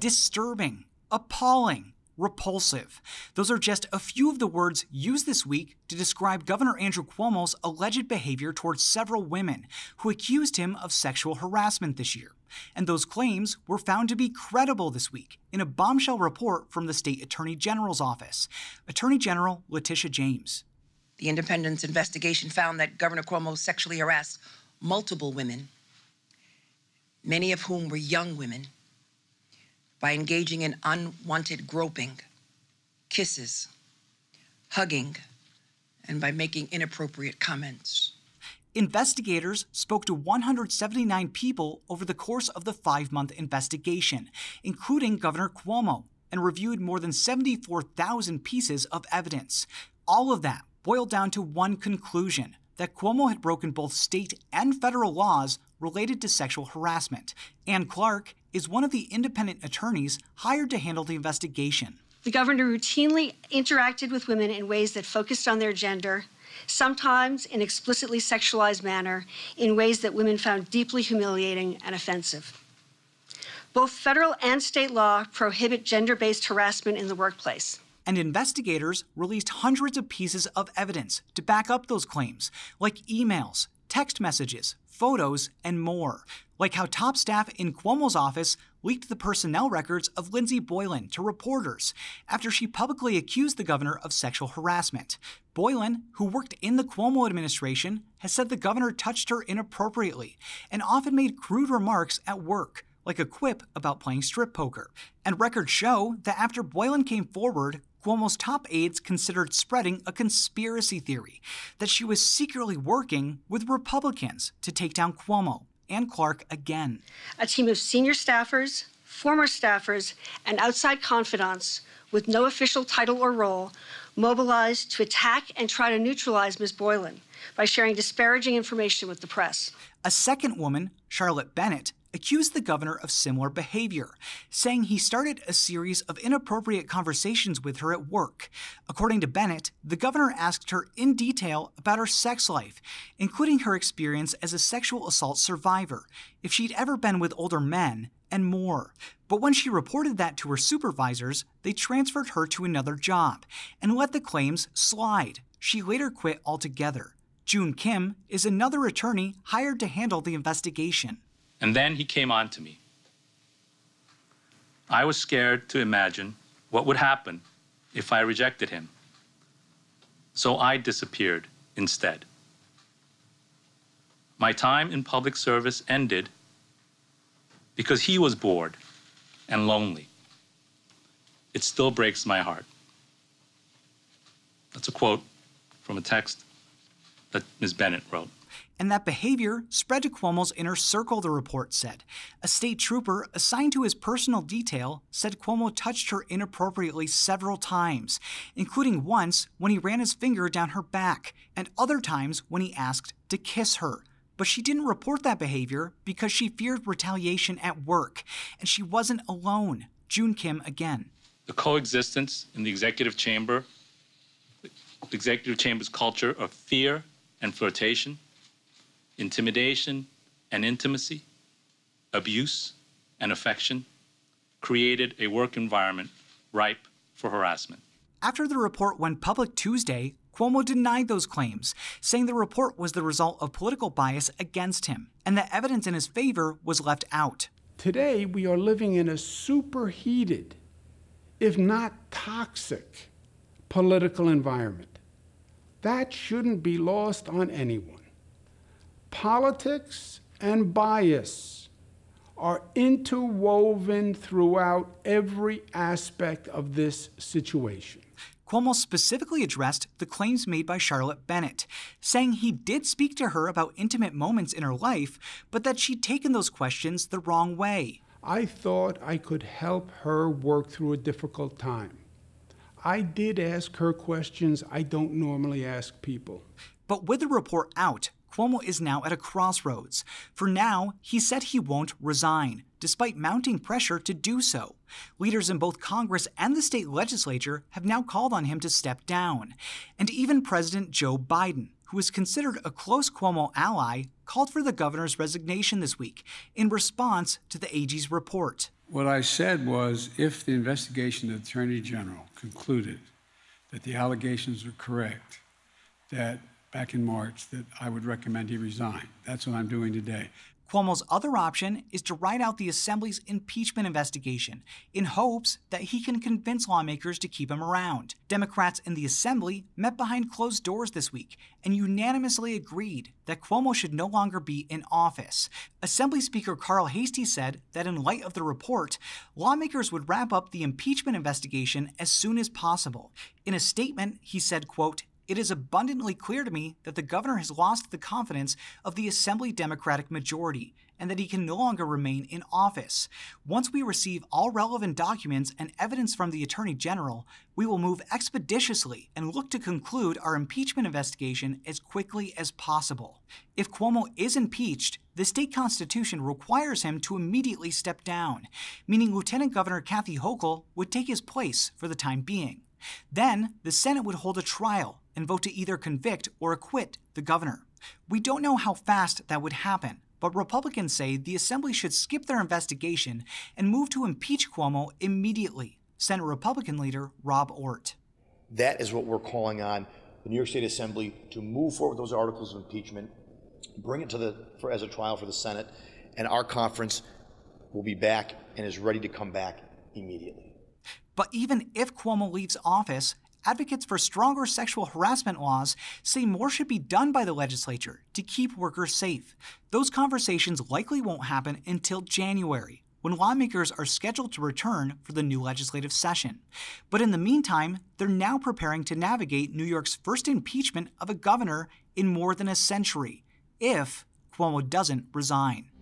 Disturbing, appalling, repulsive. Those are just a few of the words used this week to describe Governor Andrew Cuomo's alleged behavior towards several women who accused him of sexual harassment this year. And those claims were found to be credible this week in a bombshell report from the state attorney general's office. Attorney General Letitia James. The independent investigation found that Governor Cuomo sexually harassed multiple women, many of whom were young women, by engaging in unwanted groping, kisses, hugging, and by making inappropriate comments. Investigators spoke to 179 people over the course of the 5-month investigation, including Governor Cuomo, and reviewed more than 74,000 pieces of evidence. All of that boiled down to one conclusion, that Cuomo had broken both state and federal laws related to sexual harassment. Ann Clark is one of the independent attorneys hired to handle the investigation. The governor routinely interacted with women in ways that focused on their gender, sometimes in explicitly sexualized manner, in ways that women found deeply humiliating and offensive. Both federal and state law prohibit gender-based harassment in the workplace. And investigators released hundreds of pieces of evidence to back up those claims, like emails, text messages, photos, and more. Like how top staff in Cuomo's office leaked the personnel records of Lindsay Boylan to reporters after she publicly accused the governor of sexual harassment. Boylan, who worked in the Cuomo administration, has said the governor touched her inappropriately and often made crude remarks at work, like a quip about playing strip poker. And records show that after Boylan came forward, Cuomo's top aides considered spreading a conspiracy theory that she was secretly working with Republicans to take down Cuomo. Ann Clark again. A team of senior staffers, former staffers, and outside confidants with no official title or role mobilized to attack and try to neutralize Ms. Boylan by sharing disparaging information with the press. A second woman, Charlotte Bennett, accused the governor of similar behavior, saying he started a series of inappropriate conversations with her at work. According to Bennett, the governor asked her in detail about her sex life, including her experience as a sexual assault survivor, if she'd ever been with older men, and more. But when she reported that to her supervisors, they transferred her to another job and let the claims slide. She later quit altogether. Joon Kim is another attorney hired to handle the investigation. And then he came on to me. I was scared to imagine what would happen if I rejected him. So I disappeared instead. My time in public service ended because he was bored and lonely. It still breaks my heart. That's a quote from a text that Ms. Bennett wrote. And that behavior spread to Cuomo's inner circle, the report said. A state trooper assigned to his personal detail said Cuomo touched her inappropriately several times, including once when he ran his finger down her back and other times when he asked to kiss her. But she didn't report that behavior because she feared retaliation at work, and she wasn't alone. Joon Kim again. The coexistence in the executive chamber, the executive chamber's culture of fear and flirtation, intimidation and intimacy, abuse and affection, created a work environment ripe for harassment. After the report went public Tuesday, Cuomo denied those claims, saying the report was the result of political bias against him and that evidence in his favor was left out. Today, we are living in a superheated, if not toxic, political environment. That shouldn't be lost on anyone. Politics and bias are interwoven throughout every aspect of this situation. Cuomo specifically addressed the claims made by Charlotte Bennett, saying he did speak to her about intimate moments in her life, but that she'd taken those questions the wrong way. I thought I could help her work through a difficult time. I did ask her questions I don't normally ask people. But with the report out, Cuomo is now at a crossroads. For now, he said he won't resign, despite mounting pressure to do so. Leaders in both Congress and the state legislature have now called on him to step down. And even President Joe Biden, who is considered a close Cuomo ally, called for the governor's resignation this week in response to the AG's report. What I said was, if the investigation of the Attorney General concluded that the allegations are correct, that back in March, that I would recommend he resign. That's what I'm doing today. Cuomo's other option is to ride out the Assembly's impeachment investigation in hopes that he can convince lawmakers to keep him around. Democrats in the Assembly met behind closed doors this week and unanimously agreed that Cuomo should no longer be in office. Assembly Speaker Carl Hastie said that in light of the report, lawmakers would wrap up the impeachment investigation as soon as possible. In a statement, he said, quote, "It is abundantly clear to me that the governor has lost the confidence of the Assembly Democratic majority and that he can no longer remain in office. Once we receive all relevant documents and evidence from the Attorney General, we will move expeditiously and look to conclude our impeachment investigation as quickly as possible." If Cuomo is impeached, the state constitution requires him to immediately step down, meaning Lieutenant Governor Kathy Hochul would take his place for the time being. Then the Senate would hold a trial and vote to either convict or acquit the governor. We don't know how fast that would happen, but Republicans say the Assembly should skip their investigation and move to impeach Cuomo immediately. Senate Republican leader Rob Ort. That is what we're calling on the New York State Assembly to move forward with those articles of impeachment, bring it to as a trial for the Senate, and our conference will be back and is ready to come back immediately. But even if Cuomo leaves office, advocates for stronger sexual harassment laws say more should be done by the legislature to keep workers safe. Those conversations likely won't happen until January, when lawmakers are scheduled to return for the new legislative session. But in the meantime, they're now preparing to navigate New York's first impeachment of a governor in more than a century, if Cuomo doesn't resign.